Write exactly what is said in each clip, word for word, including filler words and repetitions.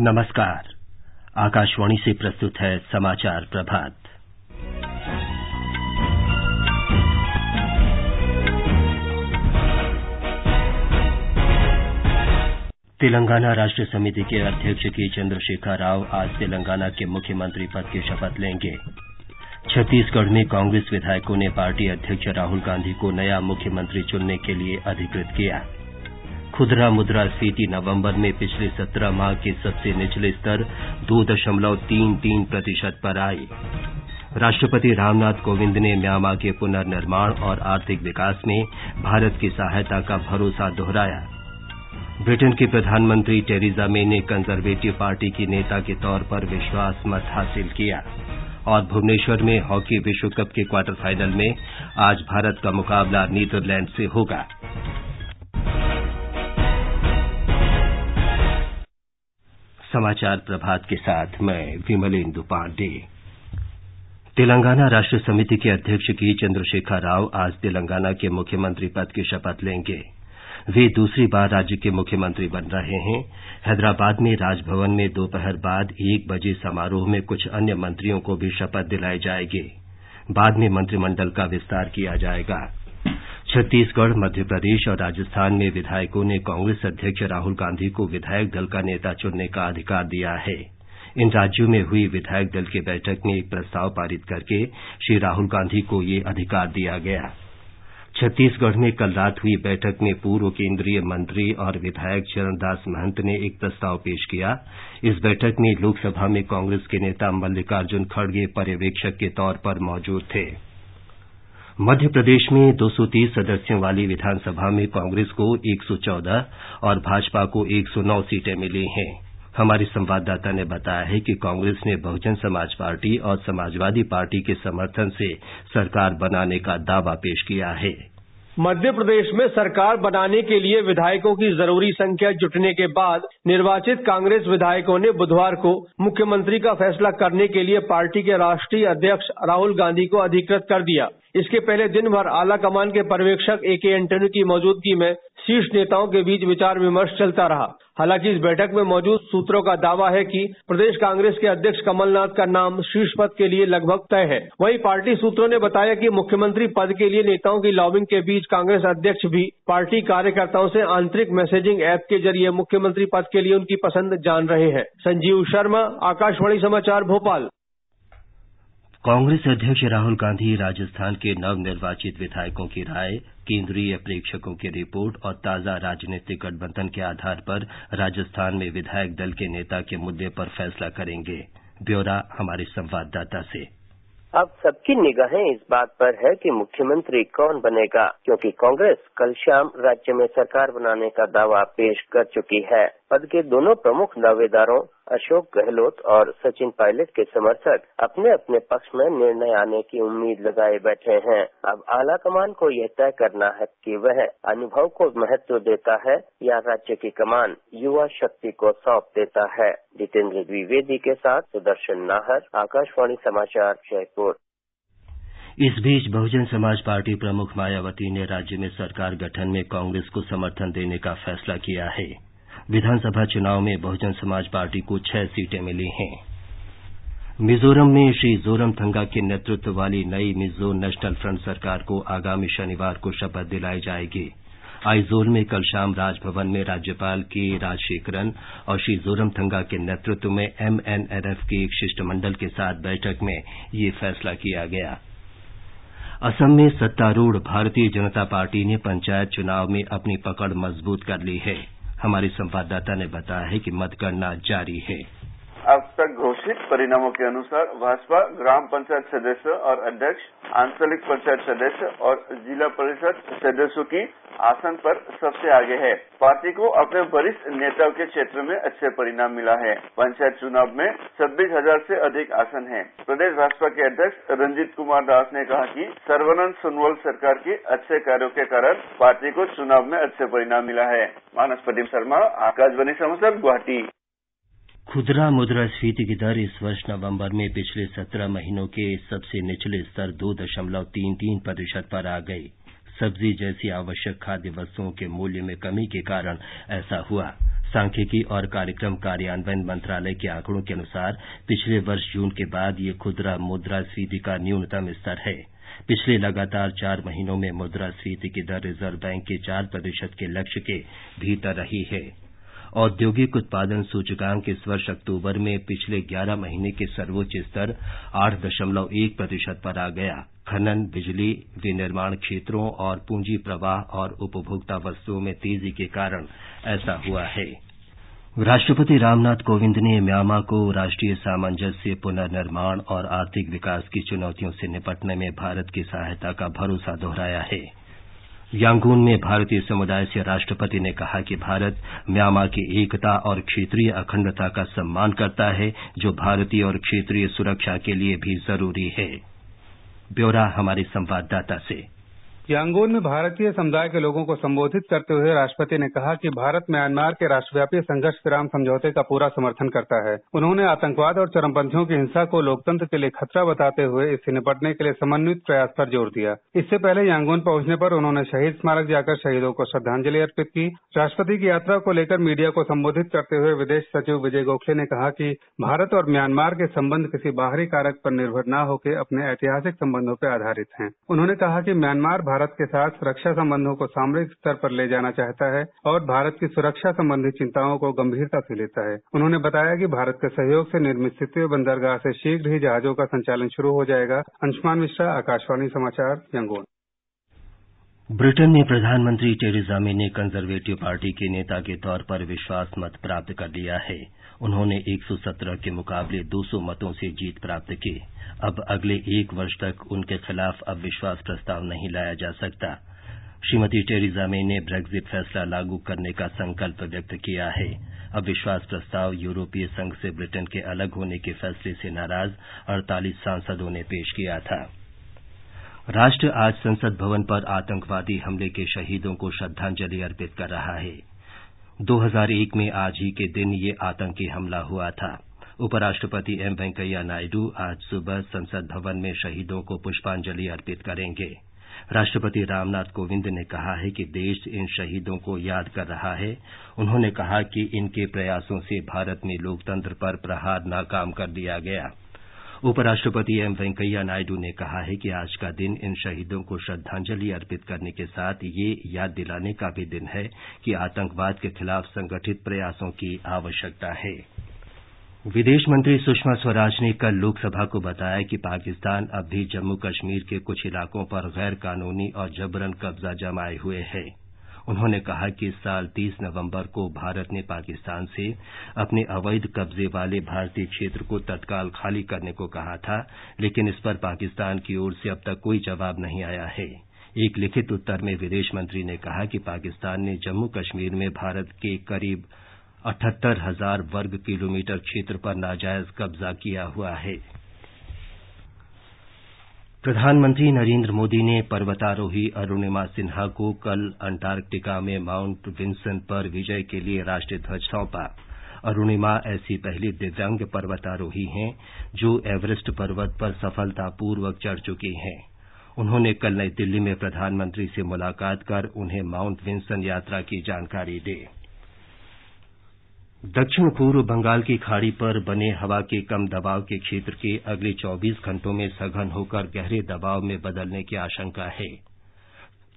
नमस्कार। आकाशवाणी से प्रस्तुत है समाचार प्रभात। तेलंगाना राष्ट्र समिति के अध्यक्ष के चंद्रशेखर राव आज तेलंगाना के मुख्यमंत्री पद की शपथ लेंगे। छत्तीसगढ़ में कांग्रेस विधायकों ने पार्टी अध्यक्ष राहुल गांधी को नया मुख्यमंत्री चुनने के लिए अधिकृत किया। खुदरा मुद्रास्फीति नवंबर में पिछले सत्रह माह के सबसे निचले स्तर दो दशमलव तीन तीन प्रतिशत पर आई। राष्ट्रपति रामनाथ कोविंद ने म्यांमार के पुनर्निर्माण और आर्थिक विकास में भारत की सहायता का भरोसा दोहराया। ब्रिटेन के प्रधानमंत्री टेरीजा मे ने कंजर्वेटिव पार्टी की नेता के तौर पर विश्वास मत हासिल किया। और भुबनेश्वर में हॉकी विश्व कप के क्वार्टर फाइनल में आज भारत का मुकाबला नीदरलैंड से होगा। समाचार प्रभात के साथ मैं विमलेंदु पांडे। तेलंगाना राष्ट्र समिति के अध्यक्ष के चंद्रशेखर राव आज तेलंगाना के मुख्यमंत्री पद की शपथ लेंगे। वे दूसरी बार राज्य के मुख्यमंत्री बन रहे हैं। हैदराबाद में राजभवन में दोपहर बाद एक बजे समारोह में कुछ अन्य मंत्रियों को भी शपथ दिलाई जाएगी। बाद में मंत्रिमंडल का विस्तार किया जाएगा। छत्तीसगढ़, मध्यप्रदेश और राजस्थान में विधायकों ने कांग्रेस अध्यक्ष राहुल गांधी को विधायक दल का नेता चुनने का अधिकार दिया है। इन राज्यों में हुई विधायक दल की बैठक में एक प्रस्ताव पारित करके श्री राहुल गांधी को ये अधिकार दिया गया। छत्तीसगढ़ में कल रात हुई बैठक में पूर्व केंद्रीय मंत्री और विधायक चरणदास महंत ने एक प्रस्ताव पेश किया। इस बैठक में लोकसभा में कांग्रेस के नेता मल्लिकार्जुन खड़गे पर्यवेक्षक के तौर पर मौजूद थे। मध्य प्रदेश में दो सौ तीस सदस्यों वाली विधानसभा में कांग्रेस को एक सौ चौदह और भाजपा को एक सौ नौ सीटें मिली हैं। हमारे संवाददाता ने बताया है कि कांग्रेस ने बहुजन समाज पार्टी और समाजवादी पार्टी के समर्थन से सरकार बनाने का दावा पेश किया है। मध्य प्रदेश में सरकार बनाने के लिए विधायकों की जरूरी संख्या जुटने के बाद निर्वाचित कांग्रेस विधायकों ने बुधवार को मुख्यमंत्री का फैसला करने के लिए पार्टी के राष्ट्रीय अध्यक्ष राहुल गांधी को अधिकृत कर दिया। इसके पहले दिन भर आलाकमान के पर्यवेक्षक ए के एंटनी की मौजूदगी में शीर्ष नेताओं के बीच विचार विमर्श चलता रहा। हालांकि इस बैठक में मौजूद सूत्रों का दावा है कि प्रदेश कांग्रेस के अध्यक्ष कमलनाथ का नाम शीर्ष पद के लिए लगभग तय है। वहीं पार्टी सूत्रों ने बताया कि मुख्यमंत्री पद के लिए नेताओं की लॉबिंग के बीच कांग्रेस अध्यक्ष भी पार्टी कार्यकर्ताओं से आंतरिक मैसेजिंग ऐप के जरिए मुख्यमंत्री पद के लिए उनकी पसंद जान रहे हैं। संजीव शर्मा, आकाशवाणी समाचार, भोपाल। कांग्रेस अध्यक्ष राहुल गांधी राजस्थान के नवनिर्वाचित विधायकों की राय, केंद्रीय प्रेक्षकों की रिपोर्ट और ताजा राजनीतिक गठबंधन के आधार पर राजस्थान में विधायक दल के नेता के मुद्दे पर फैसला करेंगे। ब्यौरा हमारे संवाददाता से। अब सबकी निगाहें इस बात पर है कि मुख्यमंत्री कौन बनेगा, क्योंकि कांग्रेस कल शाम राज्य में सरकार बनाने का दावा पेश कर चुकी है। पद के दोनों प्रमुख दावेदारों अशोक गहलोत और सचिन पायलट के समर्थक अपने अपने पक्ष में निर्णय आने की उम्मीद लगाए बैठे हैं। अब आलाकमान को यह तय करना है कि वह अनुभव को महत्व देता है या राज्य की कमान युवा शक्ति को सौंप देता है। जितेंद्र द्विवेदी के साथ सुदर्शन नाहर, आकाशवाणी समाचार, जयपुर। इस बीच बहुजन समाज पार्टी प्रमुख मायावती ने राज्य में सरकार गठन में कांग्रेस को समर्थन देने का फैसला किया है। विधानसभा चुनाव में बहुजन समाज पार्टी को छह सीटें मिली हैं। मिजोरम में श्री जोरमथंगा के नेतृत्व वाली नई मिजो नेशनल फ्रंट सरकार को आगामी शनिवार को शपथ दिलाई जाएगी। आइजोल में कल शाम राजभवन में राज्यपाल के राजशेखरन और श्री जोरमथंगा के नेतृत्व में एम एन एन एफ के एक शिष्टमंडल के साथ बैठक में ये फैसला किया गया। असम में सत्तारूढ़ भारतीय जनता पार्टी ने पंचायत चुनाव में अपनी पकड़ मजबूत कर ली है। हमारे संवाददाता ने बताया है कि मतगणना जारी है। अब तक घोषित परिणामों के अनुसार भाजपा ग्राम पंचायत सदस्य और अध्यक्ष, आंचलिक पंचायत सदस्य और जिला परिषद सदस्यों की आसन पर सबसे आगे है। पार्टी को अपने वरिष्ठ नेताओं के क्षेत्र में अच्छे परिणाम मिला है। पंचायत चुनाव में छब्बीस हजार से अधिक आसन हैं। प्रदेश भाजपा के अध्यक्ष रंजीत कुमार दास ने कहा कि सर्वानंद सोनोवाल सरकार के अच्छे कार्यों के कारण पार्टी को चुनाव में अच्छे परिणाम मिला है। मानस प्रदीप शर्मा, आकाशवाणी समाचार, गुवाहाटी। खुदरा मुद्रास्फीति की दर इस वर्ष नवंबर में पिछले सत्रह महीनों के सबसे निचले स्तर दो दशमलव तीन तीन प्रतिशत पर आ गई। सब्जी जैसी आवश्यक खाद्य वस्तुओं के मूल्य में कमी के कारण ऐसा हुआ। सांख्यिकी और कार्यक्रम कार्यान्वयन मंत्रालय के आंकड़ों के अनुसार पिछले वर्ष जून के बाद ये खुदरा मुद्रास्फीति का न्यूनतम स्तर है। पिछले लगातार चार महीनों में मुद्रास्फीति की दर रिजर्व बैंक के चार प्रतिशत के लक्ष्य के भीतर रही है। औद्योगिक उत्पादन सूचकांक इस वर्ष अक्टूबर में पिछले ग्यारह महीने के सर्वोच्च स्तर आठ दशमलव एक प्रतिशत पर आ गया। खनन, बिजली, विनिर्माण क्षेत्रों और पूंजी प्रवाह और उपभोक्ता वस्तुओं में तेजी के कारण ऐसा हुआ है। राष्ट्रपति रामनाथ कोविंद ने म्यांमा को राष्ट्रीय सामंजस्य, पुनर्निर्माण और आर्थिक विकास की चुनौतियों से निपटने में भारत की सहायता का भरोसा दोहराया है। यांगून में भारतीय समुदाय से राष्ट्रपति ने कहा कि भारत म्यांमा की एकता और क्षेत्रीय अखंडता का सम्मान करता है, जो भारतीय और क्षेत्रीय सुरक्षा के लिए भी जरूरी है। ब्यौरा हमारे संवाददाता से। यांगून में भारतीय समुदाय के लोगों को संबोधित करते हुए राष्ट्रपति ने कहा कि भारत म्यांमार के राष्ट्रव्यापी संघर्ष विराम समझौते का पूरा समर्थन करता है। उन्होंने आतंकवाद और चरमपंथियों की हिंसा को लोकतंत्र के लिए खतरा बताते हुए इससे निपटने के लिए समन्वित प्रयास पर जोर दिया। इससे पहले यांगून पहुंचने पर उन्होंने शहीद स्मारक जाकर शहीदों को श्रद्धांजलि अर्पित की। राष्ट्रपति की यात्रा को लेकर मीडिया को संबोधित करते हुए विदेश सचिव विजय गोखले ने कहा कि भारत और म्यांमार के संबंध किसी बाहरी कारक पर निर्भर न होकर अपने ऐतिहासिक संबंधों पर आधारित हैं। उन्होंने कहा कि म्यांमार भारत के साथ सुरक्षा संबंधों को सामरिक स्तर पर ले जाना चाहता है और भारत की सुरक्षा संबंधी चिंताओं को गंभीरता से लेता है। उन्होंने बताया कि भारत के सहयोग से निर्मित सितवे बंदरगाह से शीघ्र ही जहाजों का संचालन शुरू हो जाएगा। अंशमान मिश्रा, आकाशवाणी समाचार, यांगून। ब्रिटेन में प्रधानमंत्री टेरीजा मे ने कंजर्वेटिव पार्टी के नेता के तौर पर विश्वास मत प्राप्त कर लिया है। उन्होंने एक सौ सत्रह के मुकाबले दो सौ मतों से जीत प्राप्त की। अब अगले एक वर्ष तक उनके खिलाफ अविश्वास प्रस्ताव नहीं लाया जा सकता। श्रीमती टेरीजा मे ने ब्रेग्जिट फैसला लागू करने का संकल्प व्यक्त किया है। अविश्वास प्रस्ताव यूरोपीय संघ से ब्रिटेन के अलग होने के फैसले से नाराज अड़तालीस सांसदों ने पेश किया था। राष्ट्र आज संसद भवन पर आतंकवादी हमले के शहीदों को श्रद्धांजलि अर्पित कर रहा है। दो हज़ार एक में आज ही के दिन ये आतंकी हमला हुआ था। उपराष्ट्रपति एम वेंकैया नायडू आज सुबह संसद भवन में शहीदों को पुष्पांजलि अर्पित करेंगे। राष्ट्रपति रामनाथ कोविंद ने कहा है कि देश इन शहीदों को याद कर रहा है। उन्होंने कहा कि इनके प्रयासों से भारत में लोकतंत्र पर प्रहार नाकाम कर दिया गया। उपराष्ट्रपति एम वेंकैया नायडू ने कहा है कि आज का दिन इन शहीदों को श्रद्धांजलि अर्पित करने के साथ ये याद दिलाने का भी दिन है कि आतंकवाद के खिलाफ संगठित प्रयासों की आवश्यकता है। विदेश मंत्री सुषमा स्वराज ने कल लोकसभा को बताया कि पाकिस्तान अब भी जम्मू कश्मीर के कुछ इलाकों पर गैर कानूनी और जबरन कब्जा जमाए हुए है। उन्होंने कहा कि इस साल तीस नवंबर को भारत ने पाकिस्तान से अपने अवैध कब्जे वाले भारतीय क्षेत्र को तत्काल खाली करने को कहा था, लेकिन इस पर पाकिस्तान की ओर से अब तक कोई जवाब नहीं आया है। एक लिखित उत्तर में विदेश मंत्री ने कहा कि पाकिस्तान ने जम्मू कश्मीर में भारत के करीब अठहत्तर हजार वर्ग किलोमीटर क्षेत्र पर नाजायज कब्जा किया हुआ है। प्रधानमंत्री नरेंद्र मोदी ने पर्वतारोही अरुणिमा सिन्हा को कल अंटार्कटिका में माउंट विंसन पर विजय के लिए राष्ट्रीय ध्वज सौंपा। अरुणिमा ऐसी पहली दिव्यांग पर्वतारोही हैं जो एवरेस्ट पर्वत पर सफलतापूर्वक चढ़ चुकी हैं। उन्होंने कल नई दिल्ली में प्रधानमंत्री से मुलाकात कर उन्हें माउंट विंसन यात्रा की जानकारी दी। दक्षिण पूर्व बंगाल की खाड़ी पर बने हवा के कम दबाव के क्षेत्र के अगले चौबीस घंटों में सघन होकर गहरे दबाव में बदलने की आशंका है।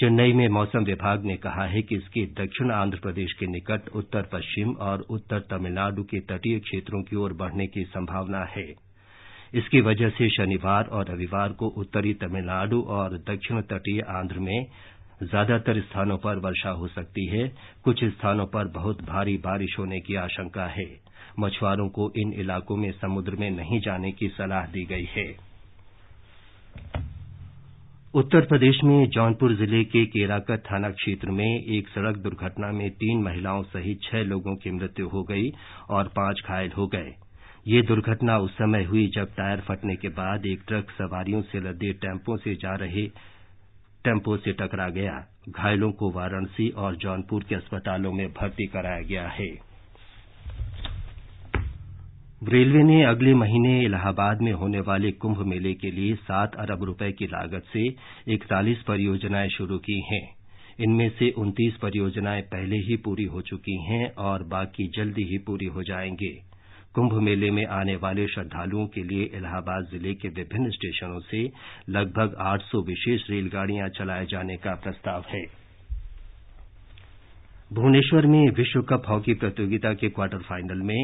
चेन्नई में मौसम विभाग ने कहा है कि इसके दक्षिण आंध्र प्रदेश के निकट उत्तर पश्चिम और उत्तर तमिलनाडु के तटीय क्षेत्रों की ओर बढ़ने की संभावना है। इसकी वजह से शनिवार और रविवार को उत्तरी तमिलनाडु और दक्षिण तटीय आंध्र में ज्यादातर स्थानों पर वर्षा हो सकती है। कुछ स्थानों पर बहुत भारी बारिश होने की आशंका है। मछुआरों को इन इलाकों में समुद्र में नहीं जाने की सलाह दी गई है। उत्तर प्रदेश में जौनपुर जिले के केराकत थाना क्षेत्र में एक सड़क दुर्घटना में तीन महिलाओं सहित छह लोगों की मृत्यु हो गई और पांच घायल हो गए। ये दुर्घटना उस समय हुई जब टायर फटने के बाद एक ट्रक सवारियों से लदे टेम्पो से जा रहे टेम्पो से टकरा गया। घायलों को वाराणसी और जौनपुर के अस्पतालों में भर्ती कराया गया है। रेलवे ने अगले महीने इलाहाबाद में होने वाले कुंभ मेले के लिए सात अरब रुपए की लागत से इकतालीस परियोजनाएं शुरू की हैं। इनमें से उनतीस परियोजनाएं पहले ही पूरी हो चुकी हैं और बाकी जल्दी ही पूरी हो जाएंगे। कुंभ मेले में आने वाले श्रद्धालुओं के लिए इलाहाबाद जिले के विभिन्न स्टेशनों से लगभग आठ सौ विशेष रेलगाड़ियां चलाए जाने का प्रस्ताव है। भुवनेश्वर में विश्व कप हॉकी प्रतियोगिता के क्वार्टर फाइनल में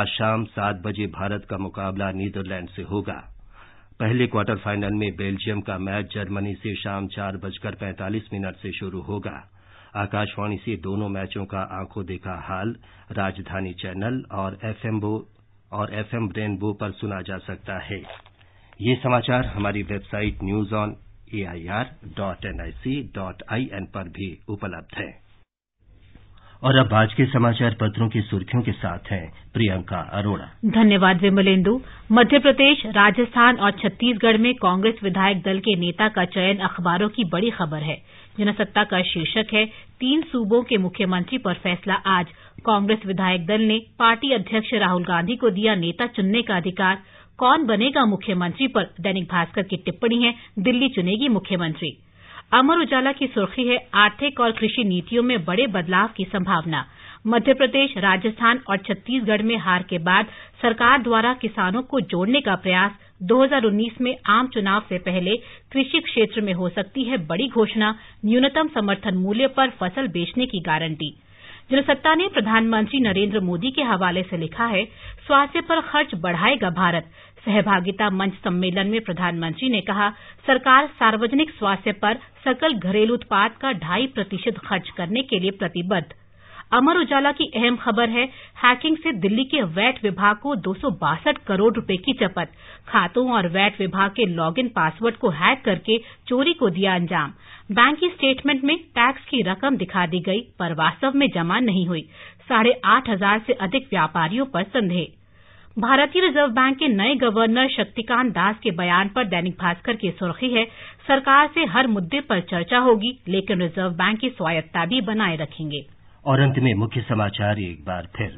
आज शाम सात बजे भारत का मुकाबला नीदरलैंड से होगा। पहले क्वार्टर फाइनल में बेल्जियम का मैच जर्मनी से शाम चार बजकर पैंतालीस मिनट से शुरू होगा। आकाशवाणी से दोनों मैचों का आंखों देखा हाल राजधानी चैनल और एफएम और एफएम रेनबो पर सुना जा सकता है। ये समाचार हमारी website news on AIR dot NIC dot IN पर भी उपलब्ध है। और अब आज के समाचार पत्रों की सुर्खियों के साथ हैं प्रियंका अरोड़ा। धन्यवाद विमलेंदु। मध्य प्रदेश, राजस्थान और छत्तीसगढ़ में कांग्रेस विधायक दल के नेता का चयन अखबारों की बड़ी खबर है। जनसत्ता का शीर्षक है तीन सूबों के मुख्यमंत्री पर फैसला आज। कांग्रेस विधायक दल ने पार्टी अध्यक्ष राहुल गांधी को दिया नेता चुनने का अधिकार। कौन बनेगा मुख्यमंत्री पर दैनिक भास्कर की टिप्पणी है, दिल्ली चुनेगी मुख्यमंत्री। अमर उजाला की सुर्खी है आर्थिक और कृषि नीतियों में बड़े बदलाव की संभावना। मध्य प्रदेश, राजस्थान और छत्तीसगढ़ में हार के बाद सरकार द्वारा किसानों को जोड़ने का प्रयास। दो हज़ार उन्नीस में आम चुनाव से पहले कृषि क्षेत्र में हो सकती है बड़ी घोषणा। न्यूनतम समर्थन मूल्य पर फसल बेचने की गारंटी। जनसत्ता ने प्रधानमंत्री नरेंद्र मोदी के हवाले से लिखा है स्वास्थ्य पर खर्च बढ़ाएगा भारत। सहभागिता मंच सम्मेलन में प्रधानमंत्री ने कहा सरकार सार्वजनिक स्वास्थ्य पर सकल घरेलू उत्पाद का ढाई प्रतिशत खर्च करने के लिए प्रतिबद्ध। अमर उजाला की अहम खबर है हैकिंग से दिल्ली के वैट विभाग को दो सौ बासठ करोड़ रुपए की चपत। खातों और वैट विभाग के लॉगिन पासवर्ड को हैक करके चोरी को दिया अंजाम। बैंक की स्टेटमेंट में टैक्स की रकम दिखा दी गई पर वास्तव में जमा नहीं हुई। साढ़े आठ हजार से अधिक व्यापारियों पर संदेह। भारतीय रिजर्व बैंक के नए गवर्नर शक्तिकांत दास के बयान पर दैनिक भास्कर की सुर्खी है सरकार से हर मुद्दे पर चर्चा होगी लेकिन रिजर्व बैंक की स्वायत्ता भी बनाए रखेंगे। और अंत में मुख्य समाचार एक बार फिर।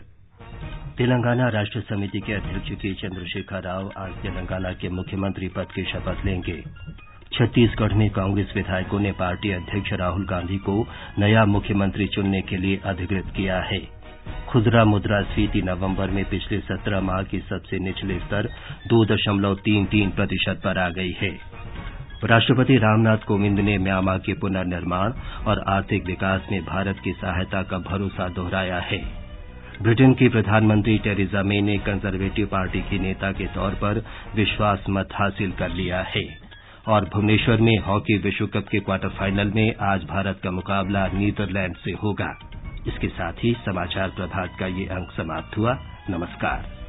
तेलंगाना राष्ट्र समिति के अध्यक्ष के चंद्रशेखर राव आज तेलंगाना के मुख्यमंत्री पद की शपथ लेंगे। छत्तीसगढ़ में कांग्रेस विधायकों ने पार्टी अध्यक्ष राहुल गांधी को नया मुख्यमंत्री चुनने के लिए अधिकृत किया है। खुदरा मुद्रास्फीति नवंबर में पिछले सत्रह माह की सबसे निचले स्तर दो दशमलव तीन तीन प्रतिशत पर आ गई है। राष्ट्रपति रामनाथ कोविंद ने म्यांमार के पुनर्निर्माण और आर्थिक विकास में भारत की सहायता का भरोसा दोहराया है। ब्रिटेन की प्रधानमंत्री टेरीजा मे ने कंजर्वेटिव पार्टी की नेता के तौर पर विश्वास मत हासिल कर लिया है। और भुवनेश्वर में हॉकी विश्व कप के क्वार्टर फाइनल में आज भारत का मुकाबला नीदरलैंड से होगा। इसके साथ ही समाचार प्रभात का ये अंक समाप्त हुआ। नमस्कार।